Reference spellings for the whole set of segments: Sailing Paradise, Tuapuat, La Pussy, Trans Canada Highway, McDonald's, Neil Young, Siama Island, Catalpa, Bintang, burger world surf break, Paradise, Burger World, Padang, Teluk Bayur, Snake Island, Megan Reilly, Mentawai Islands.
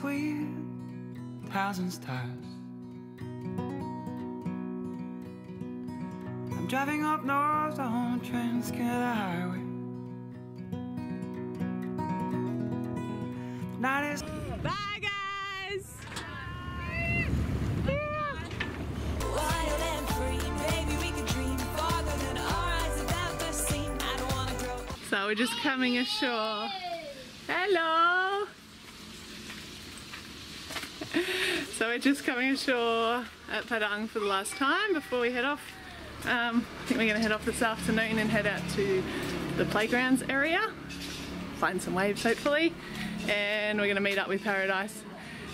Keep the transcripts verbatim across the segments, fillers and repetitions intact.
dance with thousand stars. I'm driving up north on Trans Canada Highway. The night is... Bye guys! Wild and free, baby, we could dream farther than our eyes have ever seen. I don't want to grow. So we're just coming ashore. Hello! So we're just coming ashore at Padang for the last time before we head off. Um, I think we're going to head off this afternoon and head out to the playgrounds area, find some waves hopefully, and we're going to meet up with Paradise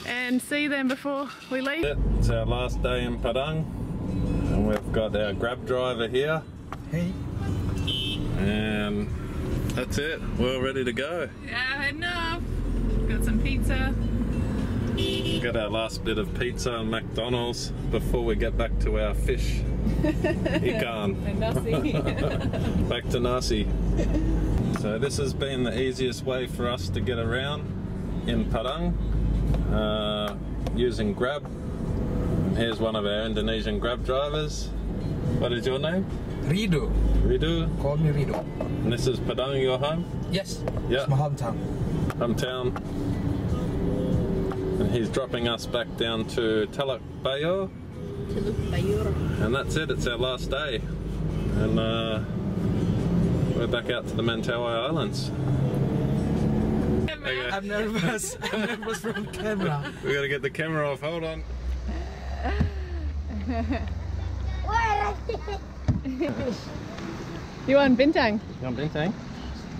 and see them before we leave. It's our last day in Padang and we've got our grab driver here. Hey. And that's it, we're all ready to go. Yeah, heading up. Got some pizza. We got our last bit of pizza and McDonald's before we get back to our fish. Ikan. And Nasi. Back to Nasi. So this has been the easiest way for us to get around in Padang, uh, using Grab. And here's one of our Indonesian Grab drivers. What is your name? Rido. Rido? Call me Rido. And this is Padang, your home? Yes. Yeah. It's my hometown. Hometown. And he's dropping us back down to Teluk Bayur. And that's it, it's our last day. And uh, we're back out to the Mentawai Islands. Okay. I'm nervous, I'm nervous from camera. We gotta get the camera off, hold on. You want Bintang? You want Bintang?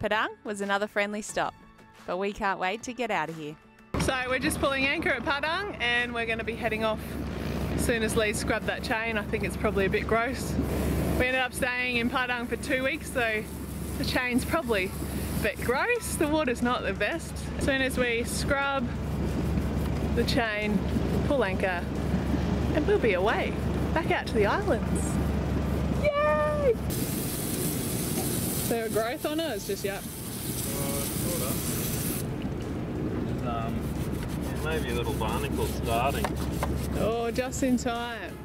Padang was another friendly stop, but we can't wait to get out of here. So we're just pulling anchor at Padang and we're going to be heading off as soon as Lee's scrubbed that chain. I think it's probably a bit gross. We ended up staying in Padang for two weeks, so the chain's probably a bit gross. The water's not the best. As soon as we scrub the chain, pull anchor, and we'll be away, back out to the islands. Yay! Is there a growth on it? It's just, yeah. Um, maybe a little barnacle starting. Oh, just in time.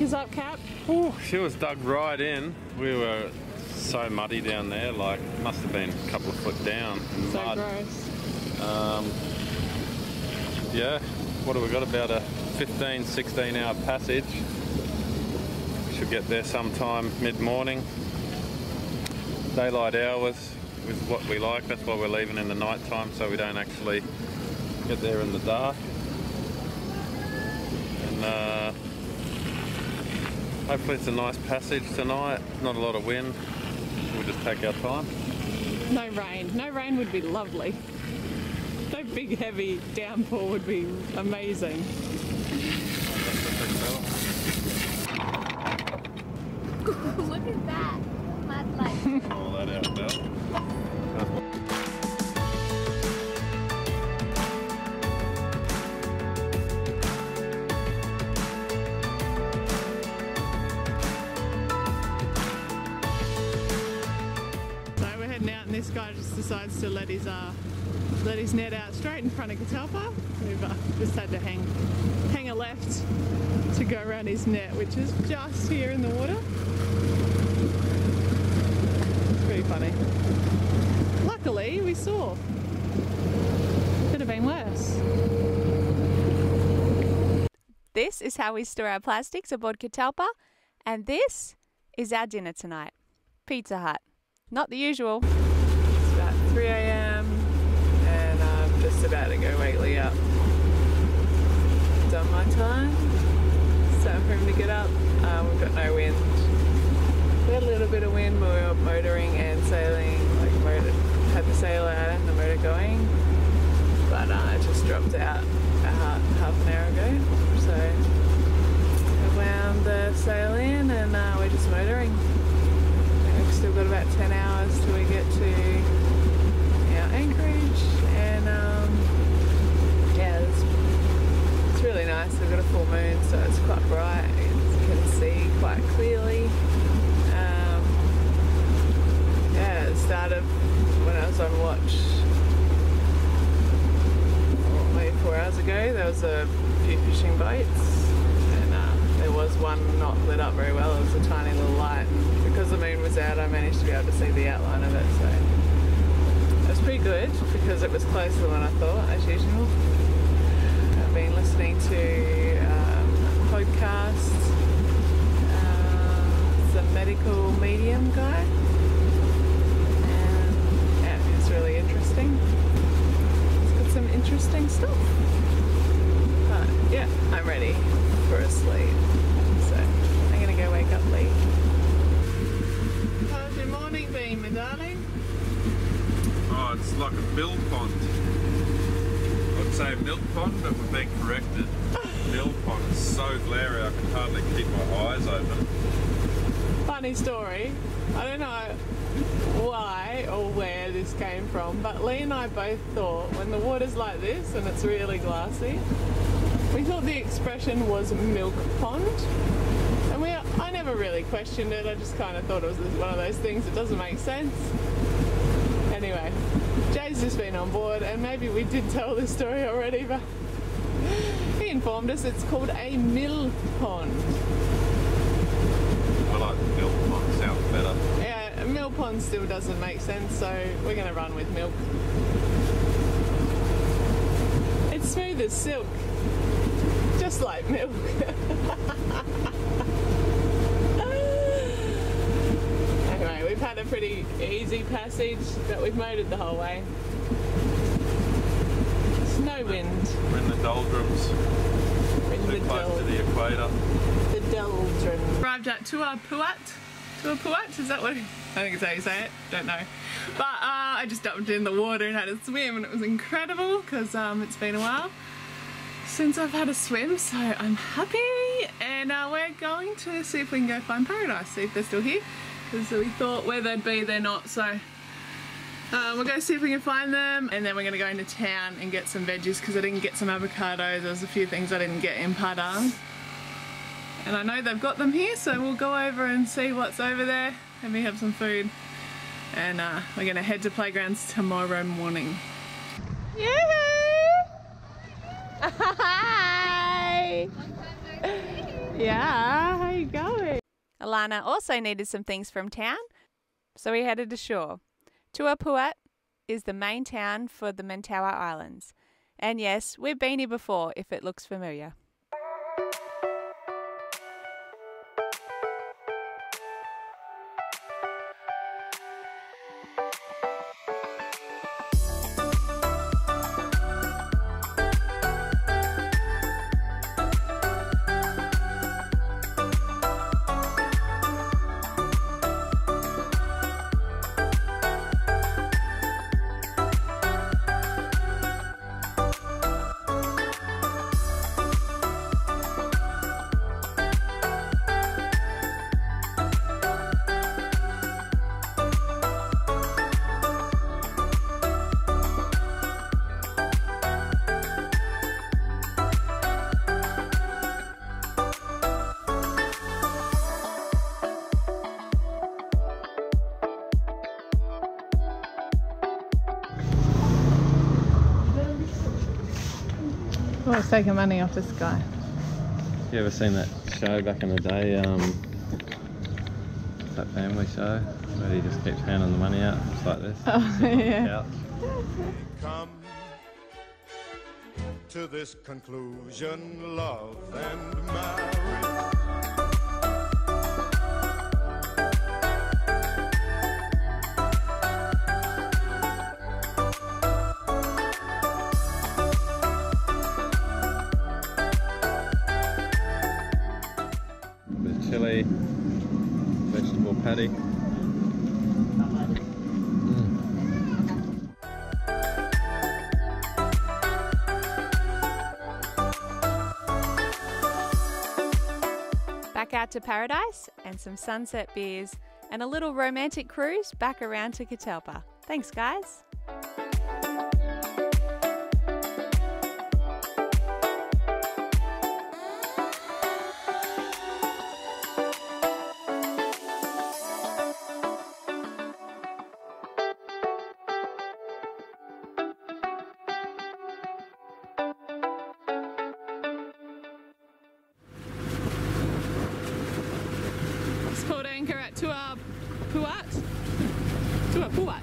He's up, Cap. Oh, she was dug right in. We were so muddy down there, like, must have been a couple of foot down in the mud. So gross. Um, yeah, what have we got, about a fifteen, sixteen hour passage. We should get there sometime mid-morning. Daylight hours is what we like, that's why we're leaving in the night time, so we don't actually get there in the dark. And uh, hopefully it's a nice passage tonight, not a lot of wind. We'll just take our time. No rain, no rain would be lovely. No big heavy downpour would be amazing. Look at that! Mud light. Roll that out, Belle. So we're heading out, and this guy just decides to let his uh, let his net out straight in front of Catalpa. We've uh, just had to hang hang a left to go around his net, which is just here in the water. Pretty funny. Luckily, we saw. Could have been worse. This is how we store our plastics aboard Catalpa, and this is our dinner tonight. Pizza Hut. Not the usual. It's about three A M and I've just just about to go Wakely up. Done my time. It's time for him to get up. Uh, we've got no wind. We had a little bit of wind when we were motoring and sailing. Like motor, had the sail out and the motor going, but uh, it just dropped out about half an hour ago. So I wound the sail in and uh, we're just motoring. We've still got about ten hours till we get to our anchorage, and um, yeah, it's, it's really nice. We've got a full moon, so it's quite bright. You can see quite clearly. Um, yeah, it started when I was on watch well, maybe four hours ago. There was a few fishing boats, and uh, there was one not lit up very well. It was a tiny little light. Because the moon was out, I managed to be able to see the outline of it, so it was pretty good because it was closer than I thought, as usual. I've been listening to um, podcasts, uh, some medical medium guy, and yeah, it's really interesting. It's got some interesting stuff, but yeah, I'm ready for a sleep, so I'm gonna go wake up late. My darling. Oh, it's like a mill pond. I'd say milk pond, but we've been corrected. Mill pond is so glary I can hardly keep my eyes open. Funny story. I don't know why or where this came from, but Lee and I both thought when the water's like this and it's really glassy, we thought the expression was milk pond. I never really questioned it, I just kind of thought it was one of those things that doesn't make sense. Anyway, Jay's just been on board, and maybe we did tell this story already, but he informed us it's called a mill pond. I like the mill pond, sounds better. Yeah, mill pond still doesn't make sense, so we're going to run with milk. It's smooth as silk, just like milk. We've had a pretty easy passage, but we've motored the whole way. There's no wind. We're in the doldrums. We're in the close to the equator. The doldrums. Arrived at Tuapuat. Tuapuat? Is that what? I think it's how you say it. Don't know. But uh, I just dumped in the water and had a swim, and it was incredible because um, it's been a while since I've had a swim, so I'm happy. And uh, we're going to see if we can go find Paradise, see if they're still here. So we thought where they'd be, they're not, so um, we'll go see if we can find them, and then we're going to go into town and get some veggies because I didn't get some avocados. There was a few things I didn't get in Padang, and I know they've got them here, so we'll go over and see what's over there, and we have some food, and uh, we're going to head to playgrounds tomorrow morning. Yoo-hoo! Hi! Yeah, how you going? Alana also needed some things from town, so we headed ashore. Tuapuat is the main town for the Mentawai Islands. And yes, we've been here before if it looks familiar. Oh, it's taking money off this guy. You ever seen that show back in the day, um, that family show, where he just keeps handing the money out, just like this? Oh, yeah. Come to this conclusion, love and marriage. chili, vegetable patty. Back out to Paradise and some sunset beers and a little romantic cruise back around to Catalpa. Thanks guys. Caught anchor at Tuapuat. Tuapuat.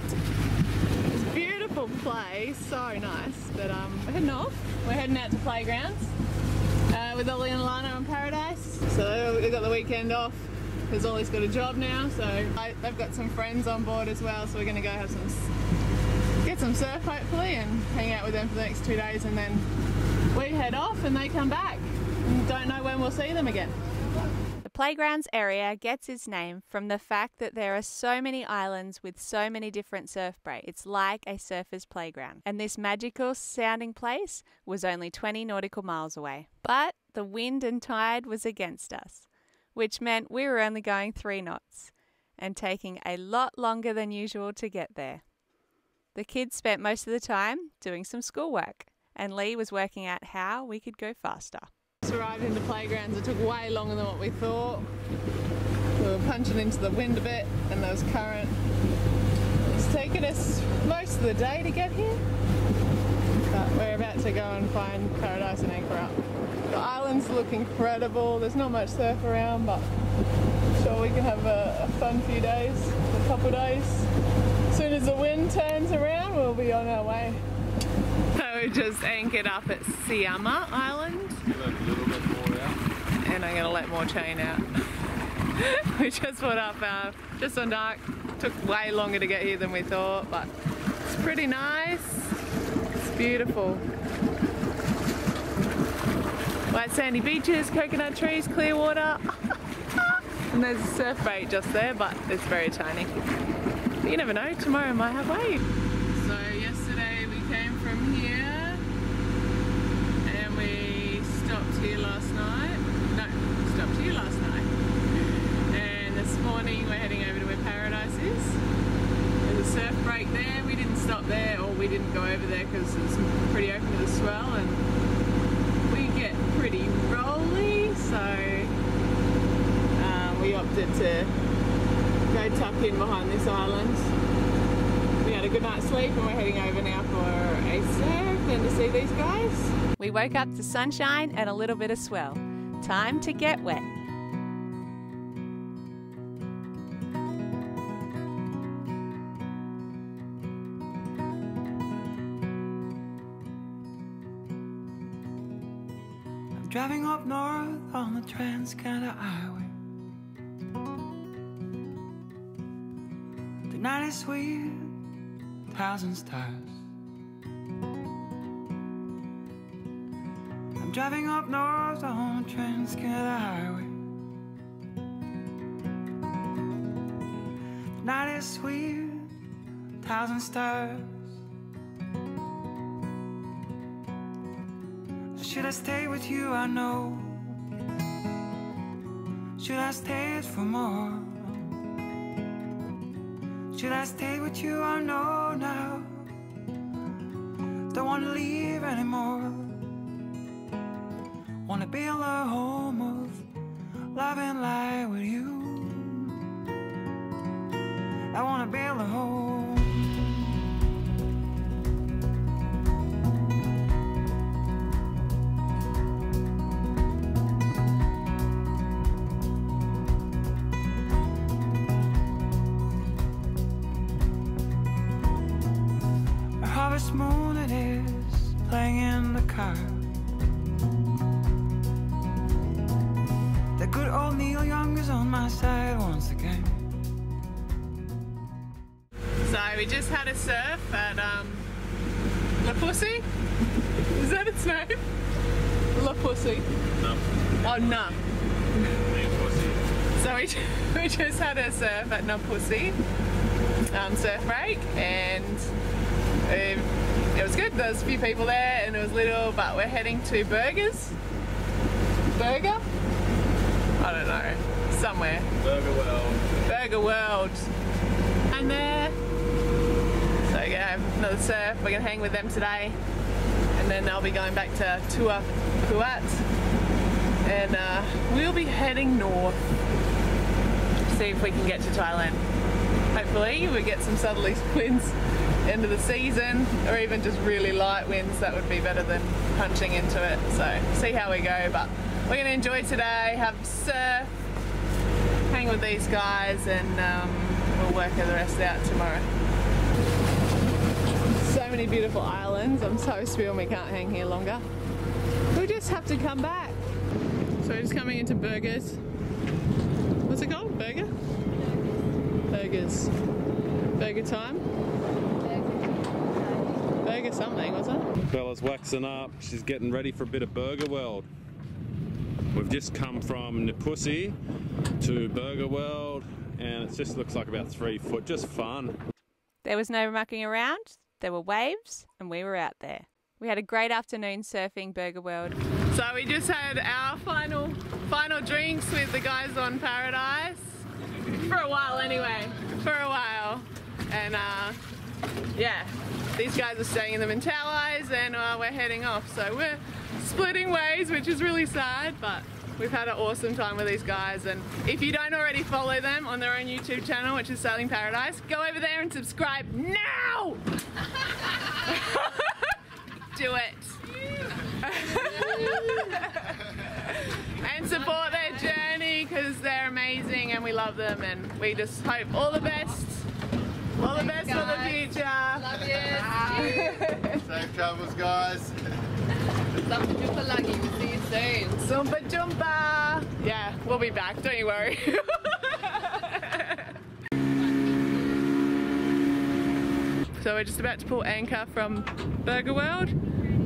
It's a beautiful place, so nice. But um, we're heading off. We're heading out to playgrounds uh, with Ollie and Alana on Paradise. So we've got the weekend off because Ollie's got a job now. So I, they've got some friends on board as well. So we're going to go have some, get some surf hopefully, and hang out with them for the next two days. And then we head off, and they come back. And don't know when we'll see them again. The playgrounds area gets its name from the fact that there are so many islands with so many different surf breaks. It's like a surfer's playground. And this magical sounding place was only twenty nautical miles away. But the wind and tide was against us, which meant we were only going three knots and taking a lot longer than usual to get there. The kids spent most of the time doing some schoolwork, and Lee was working out how we could go faster. Arrived into playgrounds, it took way longer than what we thought. We were punching into the wind a bit and there was current. It's taken us most of the day to get here, but we're about to go and find Paradise and anchor up. The islands look incredible, there's not much surf around, but I'm sure we can have a, a fun few days, a couple days. As soon as the wind turns around, we'll be on our way. So we just anchored up at Siama Island. A little bit more out. And I'm gonna let more chain out. We just put up uh, just on dark. Took way longer to get here than we thought, but it's pretty nice. It's beautiful. White sandy beaches, coconut trees, clear water. And there's a surf bait just there, but it's very tiny. But you never know, tomorrow might have wave. So yesterday we came from here. Stopped here last night. No, stopped here last night. And this morning we're heading over to where Paradise is. There's a surf break there. We didn't stop there, or we didn't go over there because it's pretty open to the swell, and we get pretty rolly. So um, we opted to go tuck in behind this island. We had a good night's sleep, and we're heading over now for a surf and to see these guys. We woke up to sunshine and a little bit of swell. Time to get wet. I'm driving up north on the Trans Canada Highway. The night is sweet, a thousand stars. I'm driving up north on the Trans Canada Highway. The night is sweet, a thousand stars. Should I stay with you? I know. Should I stay for more? Should I stay with you? I know now. Don't want to leave anymore. Wanna build a home of love and light with you. I wanna build a home. A harvest moon it is, playing in the car. Good old Neil Young is on my side once again. So we just had a surf at um, La Pussy. Is that its name? La Pussy. No. Oh no. La Pussy. we, we just had a surf at La Pussy um, surf break, and it, it was good. There was a few people there and it was little, but we're heading to Burgers. Burger? I don't know. Somewhere. Burger World. Burger World. And there. So we're gonna have another surf. We're gonna hang with them today, and then they'll be going back to Tuapuat, and uh, we'll be heading north. See if we can get to Thailand. Hopefully we get some southerly winds end of the season, or even just really light winds. That would be better than punching into it. So see how we go, but we're gonna enjoy today, have surf, hang with these guys, and um, we'll work the rest out tomorrow. So many beautiful islands. I'm so spilled we can't hang here longer. We'll just have to come back. So we're just coming into Burgers. What's it called? Burger? Burgers. Burger time? Burger something, was it? Bella's waxing up. She's getting ready for a bit of Burger World. We've just come from La Pussy to Burger World, and it just looks like about three foot. Just fun. There was no mucking around. There were waves, and we were out there. We had a great afternoon surfing Burger World. So we just had our final, final drinks with the guys on Paradise. For a while anyway. For a while. And uh, yeah, these guys are staying in the Mentawais, and uh, we're heading off. So we're splitting ways, which is really sad, but we've had an awesome time with these guys. And if you don't already follow them on their own YouTube channel, which is Sailing Paradise, go over there and subscribe now! Do it! And support their journey, because they're amazing and we love them, and we just hope all the best. All the best for the future. Love you. Safe travels, guys. Jumpa jumpa lagi. We'll see you soon. Jumpa jumpa. Yeah, we'll be back. Don't you worry. So we're just about to pull anchor from Burger World.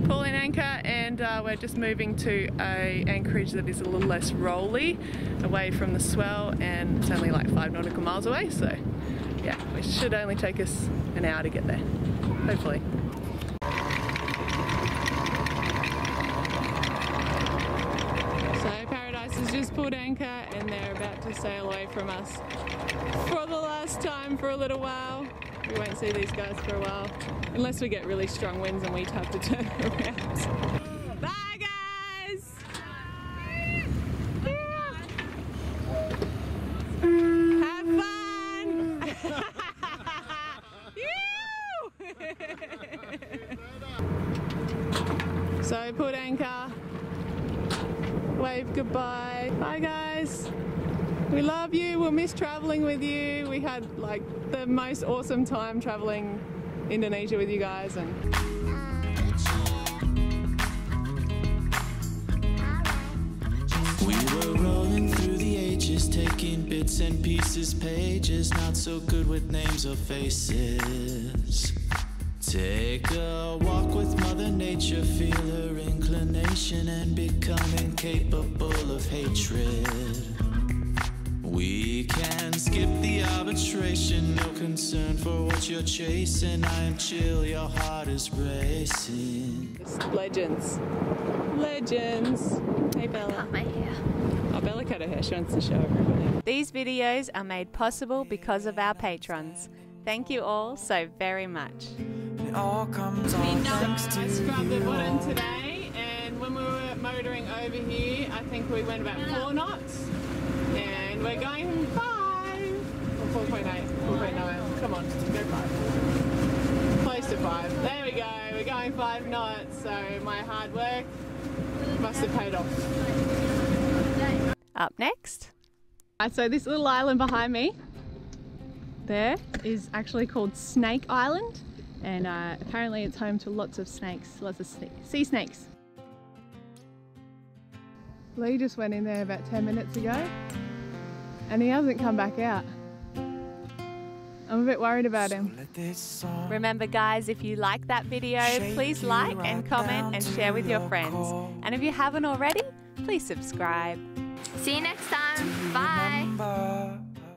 Pull in anchor, and uh, we're just moving to a anchorage that is a little less rolly, away from the swell, and it's only like five nautical miles away. So yeah, it should only take us an hour to get there, hopefully. Just pulled anchor, and they're about to sail away from us for the last time for a little while. We won't see these guys for a while, unless we get really strong winds and we have to turn around. Bye guys! Yeah. Have fun! So pulled anchor. Wave goodbye. Bye guys. We love you. We'll miss traveling with you. We had like the most awesome time traveling Indonesia with you guys, and we were rolling through the ages, taking bits and pieces, pages, not so good with names or faces. Take a walk with Mother Nature, feel her inclination, and become incapable of hatred. We can skip the arbitration, no concern for what you're chasing. I am chill, your heart is racing. Legends. Legends. Hey Bella. Cut my hair. Oh, Bella cut her hair, she wants to show everybody. These videos are made possible because of our patrons. Thank you all so very much. It all comes on thanks to you. So I scrubbed the bottom today, and when we were motoring over here, I think we went about four knots, and we're going five, or four point eight, four point nine, come on, go five, close to five, there we go, we're going five knots, so my hard work must have paid off. Up next. So this little island behind me, there is actually called Snake Island, and uh, apparently it's home to lots of snakes, lots of sea snakes. Lee just went in there about ten minutes ago, and he hasn't come back out. I'm a bit worried about him. Remember guys, if you like that video, please like and comment and share with your friends. And if you haven't already, please subscribe. See you next time. Bye.